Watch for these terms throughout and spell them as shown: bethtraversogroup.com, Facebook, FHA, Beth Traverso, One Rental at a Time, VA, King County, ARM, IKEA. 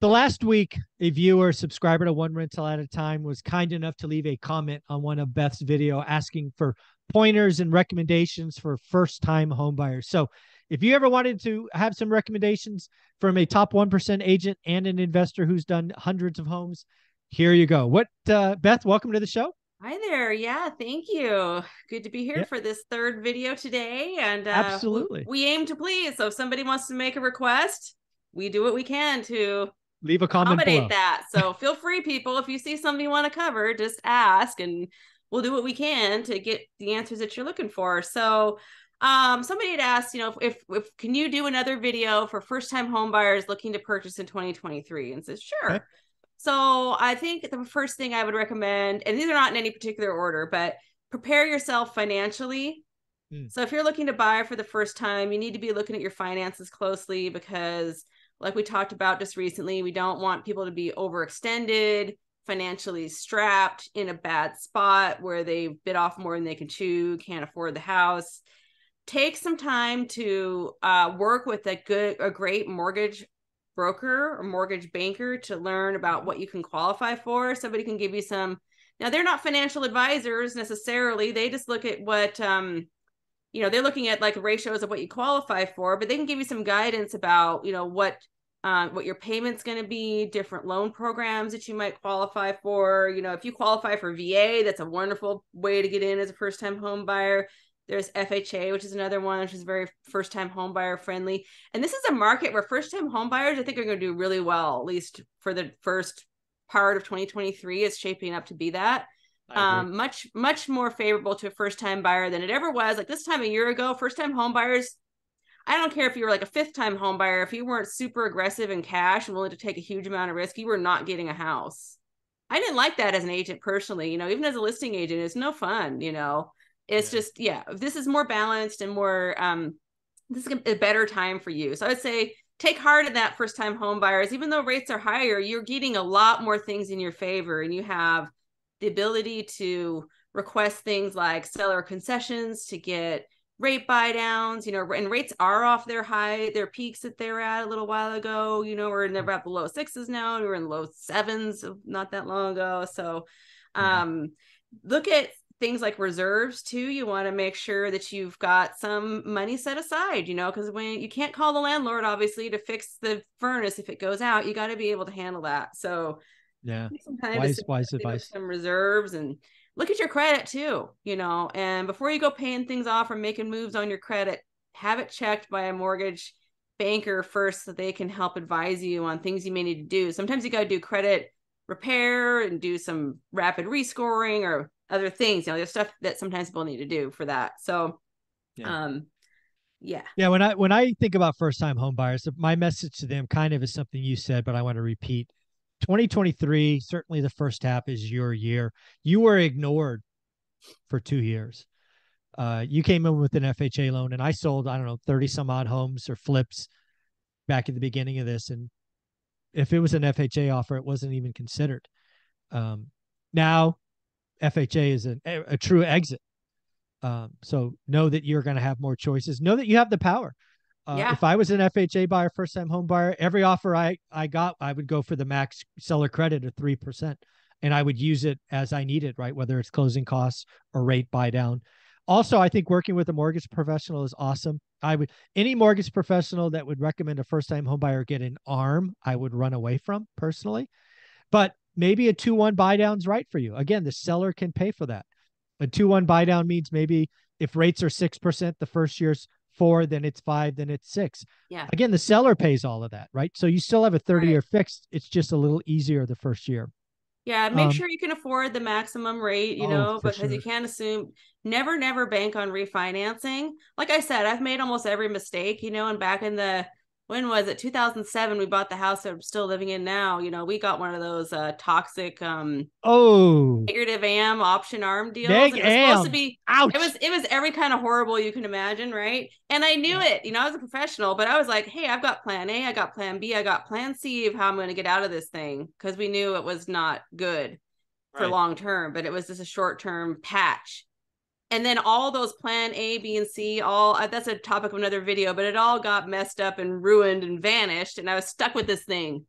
The last week, a viewer, subscriber to One Rental at a Time, was kind enough to leave a comment on one of Beth's video asking for pointers and recommendations for first-time homebuyers. So if you ever wanted to have some recommendations from a top 1% agent and an investor who's done hundreds of homes, here you go. Beth, welcome to the show. Hi there. Yeah, thank you. Good to be here for this third video today. And absolutely, we aim to please. So if somebody wants to make a request, we do what we can to leave a comment below. That. So feel free, people, if you see something you want to cover, just ask and we'll do what we can to get the answers that you're looking for. So somebody had asked, you know, if can you do another video for first-time homebuyers looking to purchase in 2023? And says, sure. Okay. So I think the first thing I would recommend, and these are not in any particular order, but prepare yourself financially. So if you're looking to buy for the first time, you need to be looking at your finances closely because, like we talked about just recently, we don't want people to be overextended, financially strapped, in a bad spot where they bit off more than they can chew, can't afford the house. Take some time to work with a great mortgage broker or mortgage banker to learn about what you can qualify for. Somebody can give you some. Now, they're not financial advisors necessarily. They just look at what, you know, they're looking at like ratios of what you qualify for, but they can give you some guidance about, you know, what your payment's going to be, different loan programs that you might qualify for. You know, if you qualify for VA, that's a wonderful way to get in as a first-time home buyer. There's FHA, which is another one, which is very first-time home buyer friendly. And this is a market where first-time home buyers, I think, are going to do really well, at least for the first part of 2023. It's shaping up to be that. Much more favorable to a first-time buyer than it ever was. Like this time a year ago, first-time home buyers, I don't care if you were like a fifth-time home buyer, if you weren't super aggressive in cash and willing to take a huge amount of risk, you were not getting a house. I didn't like that as an agent personally, you know, even as a listing agent, it's no fun, you know, it's just, yeah, this is more balanced and more, this is a better time for you. So I would say take heart in that first-time home buyers, even though rates are higher, you're getting a lot more things in your favor and you have the ability to request things like seller concessions to get rate buy downs, you know, and rates are off their high, their peaks that they were at a little while ago. You know, we're in about the low sixes now, and we were in low sevens not that long ago. So look at things like reserves too. You want to make sure that you've got some money set aside, you know, because when you can't call the landlord, obviously, to fix the furnace if it goes out, you got to be able to handle that. So yeah, wise advice. Some reserves and look at your credit too, you know, and before you go paying things off or making moves on your credit, have it checked by a mortgage banker first so they can help advise you on things you may need to do. Sometimes you got to do credit repair and do some rapid rescoring or other things, you know, there's stuff that sometimes people need to do for that. So, yeah. Yeah. When I think about first-time home buyers, my message to them kind of is something you said, but I want to repeat. 2023, certainly the first half, is your year. You were ignored for 2 years. You came in with an FHA loan, and I sold, I don't know, 30 some odd homes or flips back at the beginning of this. And if it was an FHA offer, it wasn't even considered. Now FHA is a true exit. So know that you're going to have more choices. Know that you have the power. If I was an FHA buyer, first-time home buyer, every offer I got, I would go for the max seller credit of 3%, and I would use it as I needed, right? Whether it's closing costs or rate buy down. Also, I think working with a mortgage professional is awesome. Any mortgage professional that would recommend a first-time home buyer get an ARM, I would run away from personally, but maybe a 2-1 buy down's right for you. Again, the seller can pay for that. A 2-1 buy down means maybe if rates are 6%, the first year's 4, then it's 5, then it's 6. Yeah. Again, the seller pays all of that, right? So you still have a 30-year fixed. It's just a little easier the first year. Yeah. Make sure you can afford the maximum rate, because you can't assume, never bank on refinancing. Like I said, I've made almost every mistake, you know, and back in the, when was it? 2007, we bought the house that I'm still living in now. You know, we got one of those toxic, negative AM option ARM deals. It was supposed to be, it was every kind of horrible you can imagine, right? And I knew it, you know, I was a professional, but I was like, hey, I've got plan A, I got plan B, I got plan C of how I'm going to get out of this thing. Cause we knew it was not good for long term, but it was just a short term patch. And then all those plan A, B, and C, that's a topic of another video, but it all got messed up and ruined and vanished. And I was stuck with this thing.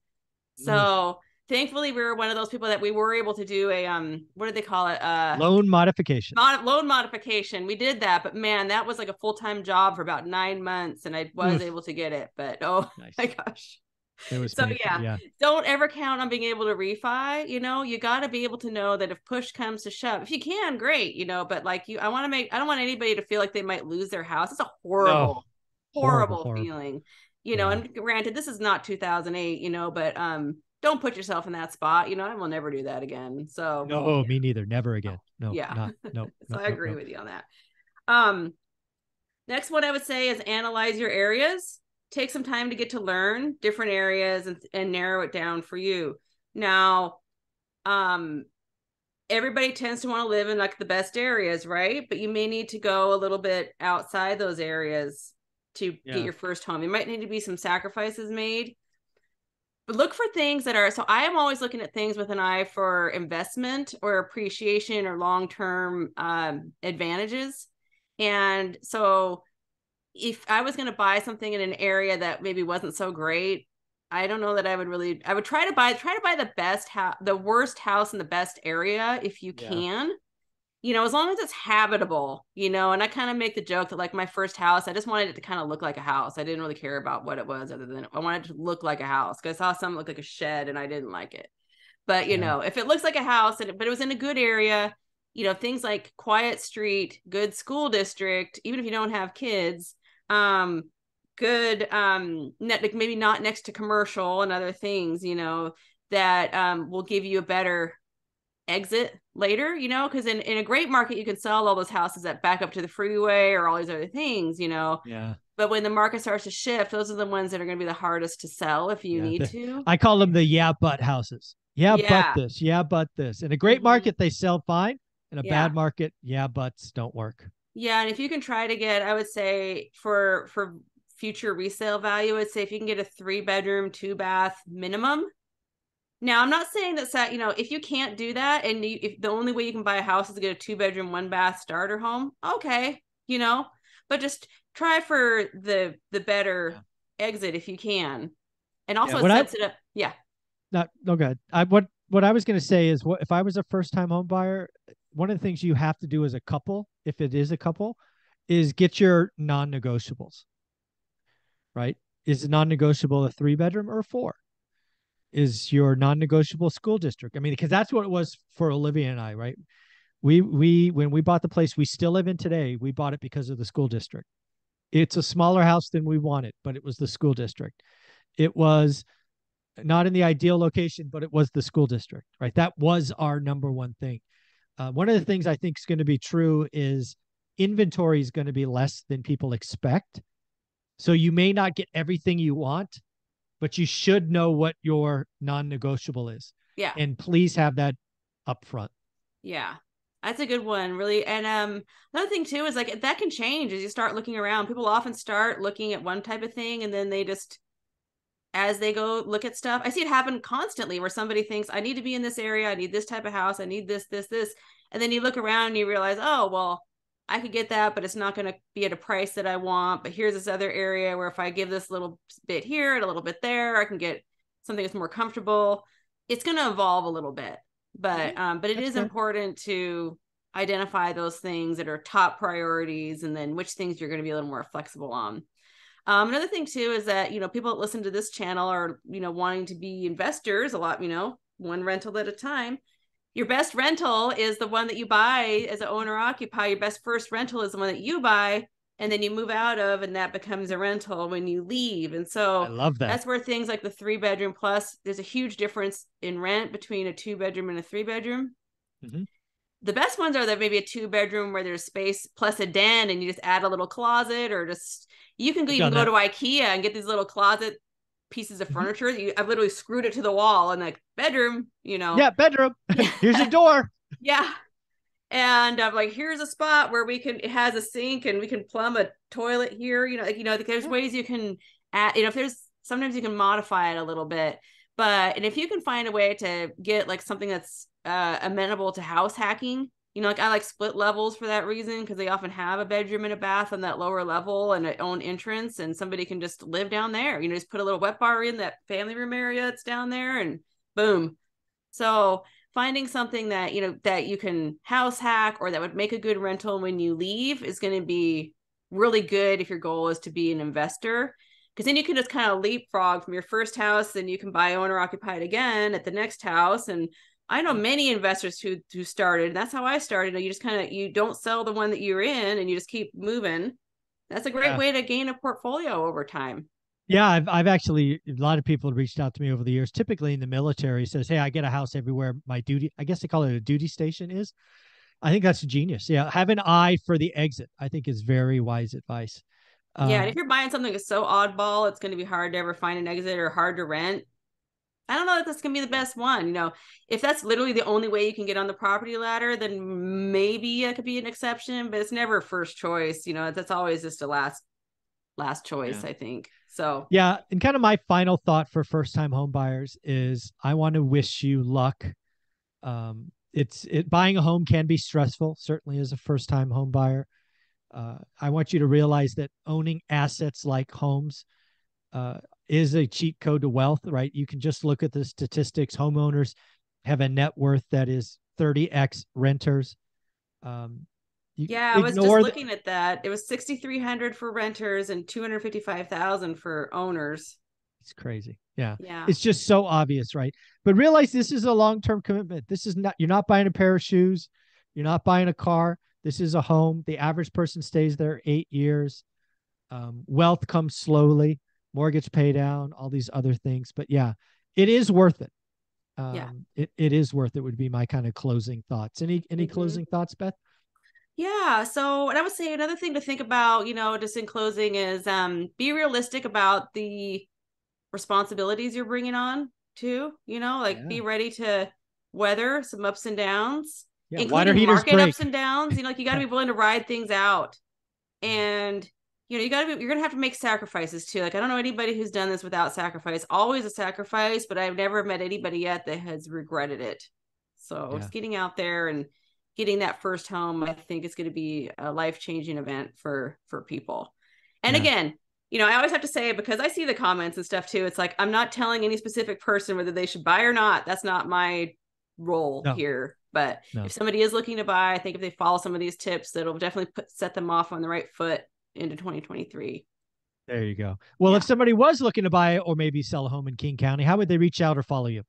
So thankfully we were one of those people that we were able to do a, what did they call it? Loan modification. Loan modification. We did that, but man, that was like a full-time job for about 9 months and I was able to get it, but my gosh. So yeah, don't ever count on being able to refi. You know, you got to be able to know that if push comes to shove, if you can, great, you know, but like you, I don't want anybody to feel like they might lose their house. It's a horrible feeling, you know, and granted, this is not 2008, you know, but, don't put yourself in that spot, you know, and we'll never do that again. So me neither. Never again. No, yeah. I agree with you on that. Next, what I would say is analyze your areas. Take some time to get to learn different areas and narrow it down for you. Now, everybody tends to want to live in like the best areas, right? But you may need to go a little bit outside those areas to get your first home. There might need to be some sacrifices made, but look for things that are, so I am always looking at things with an eye for investment or appreciation or long-term advantages. And so if I was going to buy something in an area that maybe wasn't so great, I don't know that I would really, I would try to buy the best house, the worst house in the best area. If you can, you know, as long as it's habitable, you know, and I kind of make the joke that like my first house, I just wanted it to kind of look like a house. I didn't really care about what it was other than I wanted it to look like a house because I saw something look like a shed and I didn't like it. But you know, if it looks like a house and, but it was in a good area, you know, things like quiet street, good school district, even if you don't have kids, good, like maybe not next to commercial and other things, you know, that, will give you a better exit later, you know, cause in a great market, you can sell all those houses that back up to the freeway or all these other things, you know? Yeah. But when the market starts to shift, those are the ones that are going to be the hardest to sell if you need to. I call them the but houses. Yeah, but this. In a great market, they sell fine. In a bad market, buts don't work. Yeah, and if you can try to get, I would say for future resale value, I'd say if you can get a 3-bedroom, 2-bath minimum. Now, I'm not saying that, you know, if you can't do that and you, if the only way you can buy a house is to get a 2-bedroom, 1-bath starter home, okay, you know, but just try for the better exit if you can. And also it sets it up. Yeah. No good. What I was going to say is if I was a first-time home buyer, one of the things you have to do as a couple, if it is a couple, is get your non-negotiables, right? Is non-negotiable a 3-bedroom or a 4? Is your non-negotiable school district? I mean, because that's what it was for Olivia and I, right? We when we bought the place we still live in today, we bought it because of the school district. It's a smaller house than we wanted, but it was the school district. It was not in the ideal location, but it was the school district, right? That was our number one thing. One of the things I think is going to be true is inventory is going to be less than people expect. So you may not get everything you want, but you should know what your non-negotiable is. Yeah. And please have that up front. Yeah. That's a good one, really. And another thing too, is like that can change as you start looking around. People often start looking at one type of thing and then they just, as they go look at stuff, I see it happen constantly where somebody thinks I need to be in this area. I need this type of house. I need this, this, this. And then you look around and you realize, oh, well, I could get that, but it's not going to be at a price that I want. But here's this other area where if I give this little bit here and a little bit there, I can get something that's more comfortable. It's going to evolve a little bit, but it is important to identify those things that are top priorities and then which things you're going to be a little more flexible on. Another thing too, is that, you know, people that listen to this channel are, you know, wanting to be investors a lot, you know, one rental at a time. Your best rental is the one that you buy as an owner occupier. Your best first rental is the one that you buy and then you move out of, and that becomes a rental when you leave. And so I love that. That's where things like the 3-bedroom plus, there's a huge difference in rent between a 2-bedroom and a 3-bedroom. Mm-hmm. The best ones are that maybe a 2-bedroom where there's space plus a den and you just add a little closet or just, you can go to IKEA and get these little closet pieces of furniture. I've literally screwed it to the wall and like bedroom, you know. Yeah, bedroom. Here's a door. Yeah. And I'm like, here's a spot where we can, it has a sink and we can plumb a toilet here. You know, like, you know, there's ways you can add, you know, if there's, sometimes you can modify it a little bit, but, and if you can find a way to get like something that's amenable to house hacking, You know, like I like split levels for that reason, because they often have a bedroom and a bath on that lower level and an own entrance, and somebody can just live down there. You know, just put a little wet bar in that family room area that's down there and boom. So finding something that, you know, that you can house hack or that would make a good rental when you leave is going to be really good if your goal is to be an investor, because then you can just kind of leapfrog from your first house and you can buy owner occupied again at the next house. And I know many investors who started, and that's how I started. You just kind of, you don't sell the one that you're in and you just keep moving. That's a great way to gain a portfolio over time. Yeah. I've actually, a lot of people have reached out to me over the years, typically in the military, says, hey, I get a house everywhere. My duty, I guess they call it a duty station is, I think that's genius. Yeah. Have an eye for the exit, I think, is very wise advice. Yeah. And if you're buying something that's so oddball, it's going to be hard to ever find an exit or hard to rent. I don't know that that's going to be the best one. You know, if that's literally the only way you can get on the property ladder, then maybe it could be an exception, but it's never first choice. You know, that's always just a last choice, I think. So, yeah. And kind of my final thought for first-time home buyers is I want to wish you luck. Buying a home can be stressful, certainly as a first-time home buyer. I want you to realize that owning assets like homes, is a cheat code to wealth, right? You can just look at the statistics. Homeowners have a net worth that is 30x renters. I was just looking at that. It was $6,300 for renters and $255,000 for owners. It's crazy. Yeah. It's just so obvious, right? But realize this is a long-term commitment. This is not, you're not buying a pair of shoes. You're not buying a car. This is a home. The average person stays there 8 years. Wealth comes slowly. Mortgage pay down, all these other things. But yeah, it is worth it. It is worth it would be my kind of closing thoughts. Any closing thoughts, Beth? Yeah. So, and I would say another thing to think about, you know, just in closing is be realistic about the responsibilities you're bringing on too, you know, like be ready to weather some ups and downs, including market ups and downs. You know, like you got to be willing to ride things out. And you know, you're going to have to make sacrifices too. Like, I don't know anybody who's done this without sacrifice, always a sacrifice, but I've never met anybody yet that has regretted it. So just getting out there and getting that first home, I think is going to be a life-changing event for people. And again, you know, I always have to say, because I see the comments and stuff too, it's like, I'm not telling any specific person whether they should buy or not. That's not my role here. But if somebody is looking to buy, I think if they follow some of these tips, that'll definitely set them off on the right foot into 2023. There you go. Well, if somebody was looking to buy or maybe sell a home in King County, how would they reach out or follow you?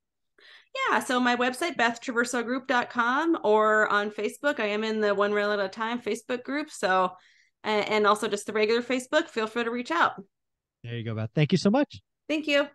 Yeah. So my website, bethtraversogroup.com, or on Facebook, I am in the One Rental at a Time Facebook group. So, and also just the regular Facebook, feel free to reach out. There you go, Beth. Thank you so much. Thank you.